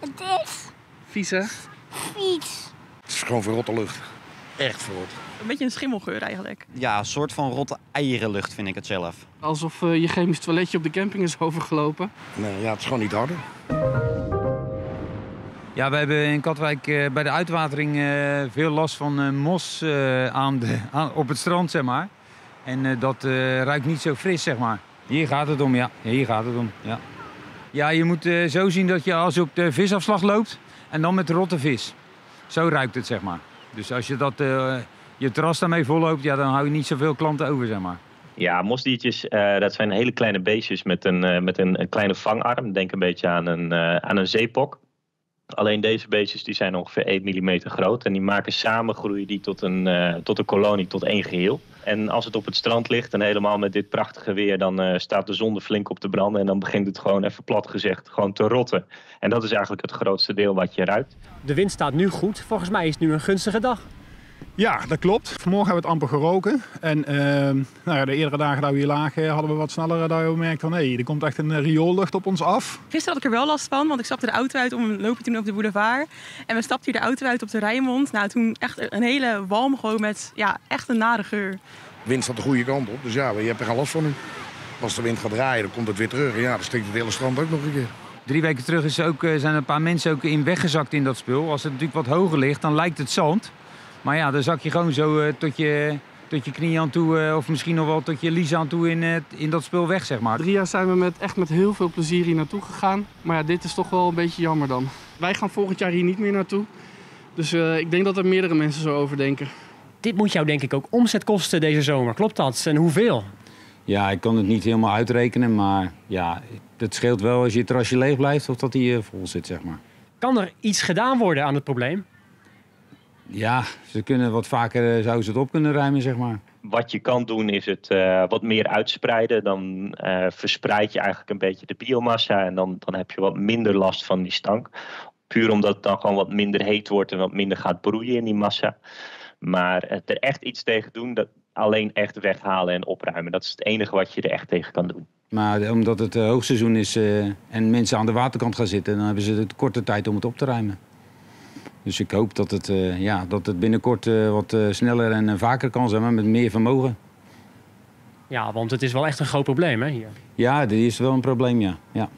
Het is... Vies, hè? Vies. Het is gewoon verrotte lucht. Echt verrot. Een beetje een schimmelgeur eigenlijk. Ja, een soort van rotte eierenlucht vind ik het zelf. Alsof je chemisch toiletje op de camping is overgelopen. Nee, ja, het is gewoon niet harder. Ja, we hebben in Katwijk bij de uitwatering veel last van mos op het strand, zeg maar. En dat ruikt niet zo fris, zeg maar. Hier gaat het om, ja. Hier gaat het om, ja. Ja, je moet zo zien dat je als je op de visafslag loopt en dan met rotte vis. Zo ruikt het, zeg maar. Dus als je dat, je terras daarmee volloopt, ja, dan hou je niet zoveel klanten over, zeg maar. Ja, mosdiertjes, dat zijn hele kleine beestjes met een kleine vangarm. Denk een beetje aan een zeepok. Alleen deze beestjes die zijn ongeveer 1 mm groot. En die maken samen groeien die tot een kolonie, tot één geheel. En als het op het strand ligt en helemaal met dit prachtige weer... dan staat de zon er flink op te branden en dan begint het gewoon, even plat gezegd, gewoon te rotten. En dat is eigenlijk het grootste deel wat je ruikt. De wind staat nu goed. Volgens mij is het nu een gunstige dag. Ja, dat klopt. Vanmorgen hebben we het amper geroken. En nou ja, de eerdere dagen dat we hier lagen hadden we wat sneller dat we merkten van... hé, er komt echt een rioollucht op ons af. Gisteren had ik er wel last van, want ik stapte de auto uit om lopen toen op de boulevard. En we stapten hier de auto uit op de Rijnmond. Nou, toen echt een hele walm gewoon met, ja, echt een nare geur. De wind staat de goede kant op, dus ja, je hebt er geen last van nu. Als de wind gaat draaien, dan komt het weer terug. En ja, dan steekt het hele strand ook nog een keer. 3 weken terug zijn een paar mensen ook in weggezakt in dat spul. Als het natuurlijk wat hoger ligt, dan lijkt het zand. Maar ja, dan zak je gewoon zo tot je knieën aan toe, of misschien nog wel tot je lies aan toe in dat spul weg, zeg maar. 3 jaar zijn we echt met heel veel plezier hier naartoe gegaan. Maar ja, dit is toch wel een beetje jammer dan. Wij gaan volgend jaar hier niet meer naartoe. Dus ik denk dat er meerdere mensen zo over denken. Dit moet jou denk ik ook omzet kosten deze zomer, klopt dat? En hoeveel? Ja, ik kan het niet helemaal uitrekenen, maar ja, het scheelt wel als je terrasje leeg blijft of dat die vol zit, zeg maar. Kan er iets gedaan worden aan het probleem? Ja, ze kunnen wat vaker, zouden ze het op kunnen ruimen, zeg maar. Wat je kan doen is het wat meer uitspreiden. Dan verspreid je eigenlijk een beetje de biomassa en dan heb je wat minder last van die stank. Puur omdat het dan gewoon wat minder heet wordt en wat minder gaat broeien in die massa. Maar er echt iets tegen doen, dat alleen echt weghalen en opruimen. Dat is het enige wat je er echt tegen kan doen. Maar omdat het hoogseizoen is en mensen aan de waterkant gaan zitten, dan hebben ze de korte tijd om het op te ruimen. Dus ik hoop dat het binnenkort wat sneller en vaker kan zijn, maar met meer vermogen. Ja, want het is wel echt een groot probleem, hè, hier? Ja, dit is wel een probleem, ja.